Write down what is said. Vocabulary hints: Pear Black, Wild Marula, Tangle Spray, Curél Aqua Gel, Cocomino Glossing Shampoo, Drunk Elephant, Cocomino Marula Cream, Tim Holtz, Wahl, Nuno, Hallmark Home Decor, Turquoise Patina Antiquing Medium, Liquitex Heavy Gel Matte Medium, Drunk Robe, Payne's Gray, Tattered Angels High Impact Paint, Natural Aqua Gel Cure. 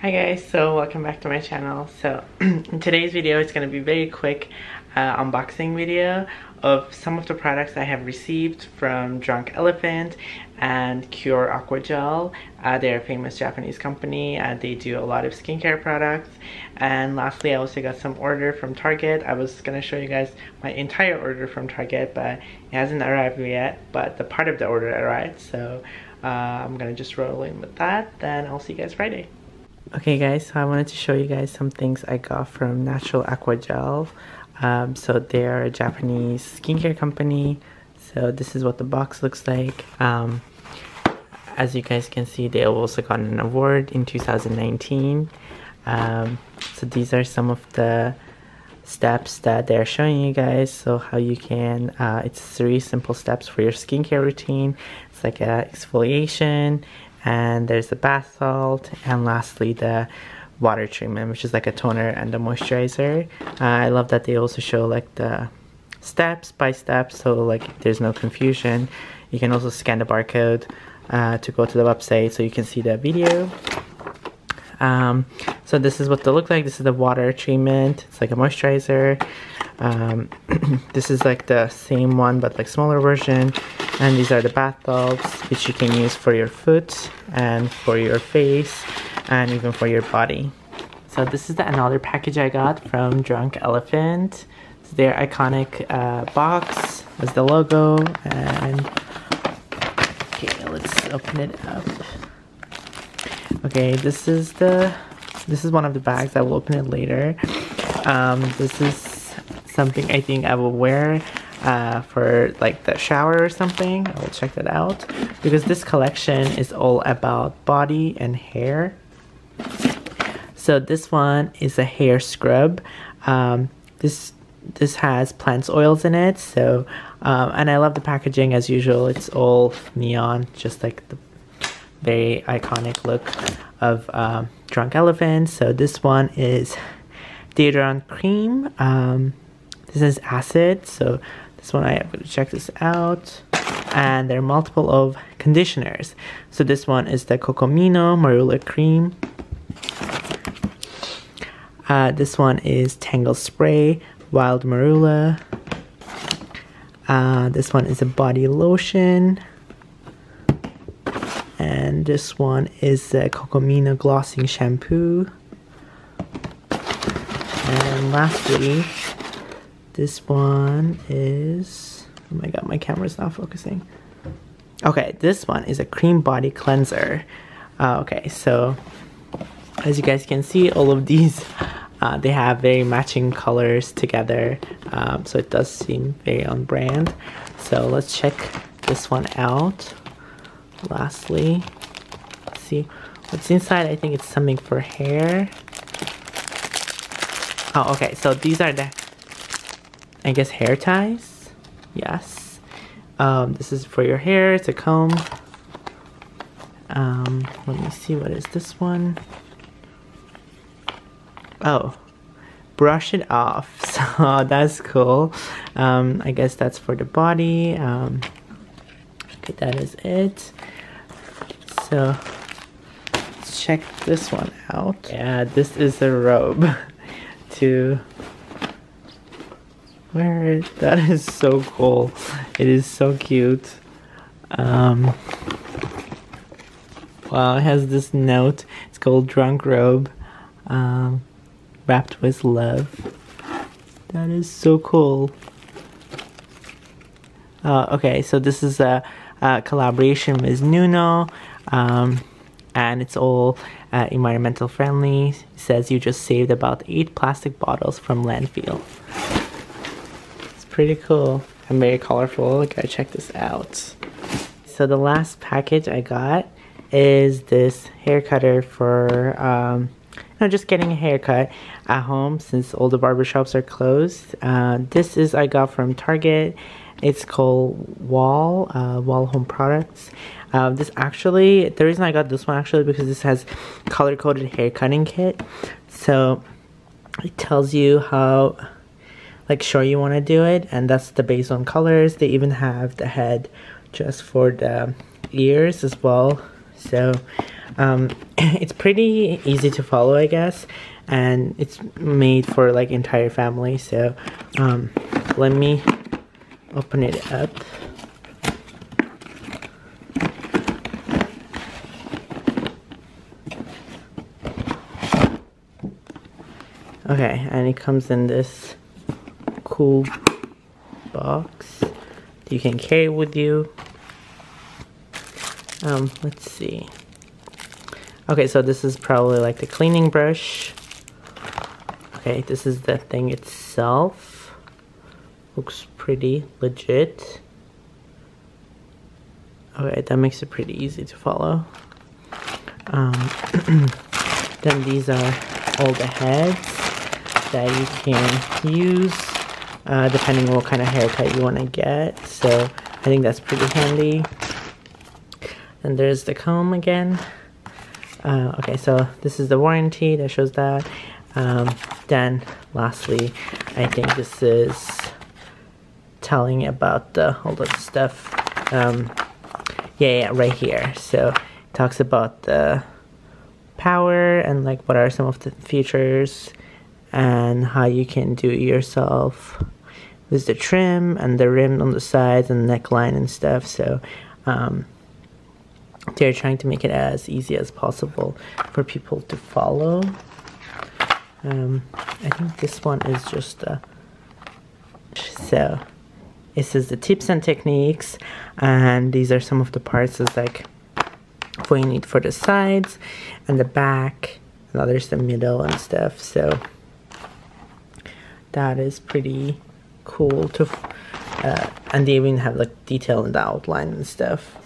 Hi guys, so welcome back to my channel. So in today's video it's going to be very quick unboxing video of some of the products I have received from Drunk Elephant and Curél Aqua Gel. They're a famous Japanese company and they do a lot of skincare products. And lastly, I also got some order from Target. I was going to show you guys my entire order from Target, but it hasn't arrived yet, but the part of the order arrived. So I'm going to just roll in with that. Then I'll see you guys Friday. Okay guys, so I wanted to show you guys some things I got from Natural Aqua Gel. So they're a Japanese skincare company. So this is what the box looks like. As you guys can see, they also got an award in 2019. So these are some of the steps that they're showing you guys. So how you can, it's 3 simple steps for your skincare routine. It's like a exfoliation, and there's the bath salt, and lastly the water treatment, which is like a toner and a moisturizer. I love that they also show like the steps by step, so like there's no confusion. You can also scan the barcode to go to the website so you can see the video. So this is what they look like. This is the water treatment. It's like a moisturizer. This is like the same one but like smaller version. And these are the bath salts, which you can use for your foot and for your face and even for your body. So this is another package I got from Drunk Elephant. It's their iconic box with the logo. And okay, let's open it up. Okay, this is one of the bags. I will open it later. This is something I think I will wear for like the shower or something. I'll check that out because this collection is all about body and hair. So this one is a hair scrub. This has plant oils in it. So and I love the packaging as usual. It's all neon, just like the very iconic look of Drunk Elephant. So this one is deodorant cream. This is acid. So this one, I'm going to check this out. And there are multiple of conditioners. So this one is the Cocomino Marula Cream. This one is Tangle Spray, Wild Marula. This one is a body lotion. And this one is the Cocomino Glossing Shampoo. And lastly, this one is, oh my god, my camera's not focusing. Okay, this one is a cream body cleanser. Okay, so as you guys can see, all of these, they have very matching colors together. So it does seem very on brand. So let's check this one out. Lastly, let's see what's inside. I think it's something for hair. Oh, okay, so these are the, I guess, hair ties. Yes. This is for your hair. It's a comb. Let me see, what is this one? Oh, brush it off. So that's cool. I guess that's for the body. Okay, that is it. So let's check this one out. Yeah, this is a robe to wear. That is so cool. It is so cute. Wow, it has this note. It's called Drunk Robe, wrapped with love. That is so cool. Okay, so this is a collaboration with Nuno. And it's all environmental friendly. It says you just saved about 8 plastic bottles from landfill. Pretty cool and very colorful. Gotta check this out. So the last package I got is this hair cutter for just getting a haircut at home since all the barbershops are closed. This is I got from Target. It's called Wahl, Wahl Home Products. This actually, the reason I got this one actually because this has color-coded hair cutting kit. So it tells you how sure you want to do it, and that's the base on colors. They even have the head just for the ears as well. So it's pretty easy to follow, I guess, and it's made for like entire family. So let me open it up. Okay, and it comes in this cool box that you can carry with you. Let's see. Okay, so this is probably like the cleaning brush. Okay, this is the thing itself. Looks pretty legit. Okay, that makes it pretty easy to follow. Then these are all the heads that you can use depending on what kind of haircut you want to get, so I think that's pretty handy. And there's the comb again. Okay, so this is the warranty that shows that. Then lastly, I think this is telling about all the stuff. Right here, so it talks about the power and like what are some of the features and how you can do it yourself with the trim and the rim on the sides and neckline and stuff. So they're trying to make it as easy as possible for people to follow. I think this one is just a... So it says the tips and techniques, and these are some of the parts is like what you need for the sides and the back, and others the middle and stuff. So that is pretty cool to, and they even have like detail in the outline and stuff.